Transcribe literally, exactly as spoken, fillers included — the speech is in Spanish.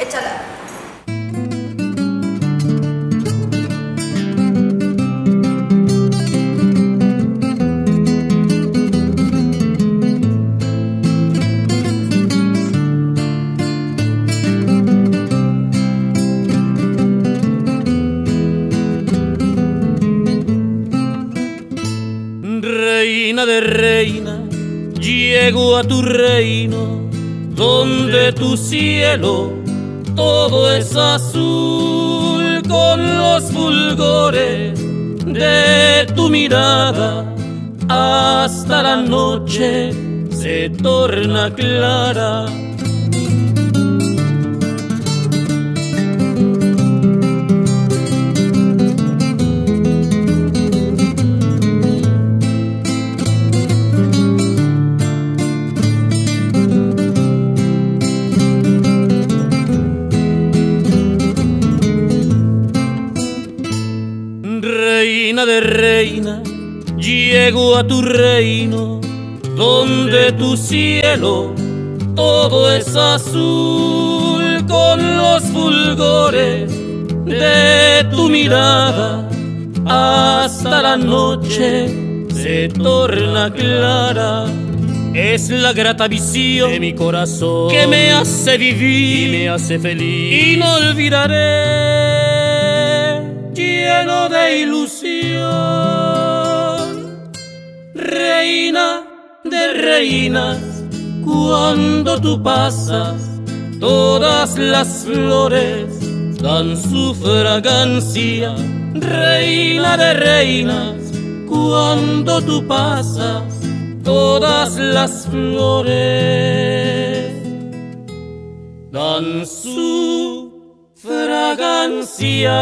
échala. Reina de reinas, llego a tu reino, donde tu cielo todo es azul, con los fulgores de tu mirada hasta la noche se torna clara. Reina de reinas, llego a tu reino, donde tu cielo todo es azul, con los fulgores de tu mirada hasta la noche se torna clara. Es la grata visión de mi corazón que me hace vivir y me hace feliz, y no olvidaré, lleno de ilusión, reina de reinas, cuando tú pasas, todas las flores dan su fragancia. Reina de reinas, cuando tú pasas, todas las flores dan su fragancia.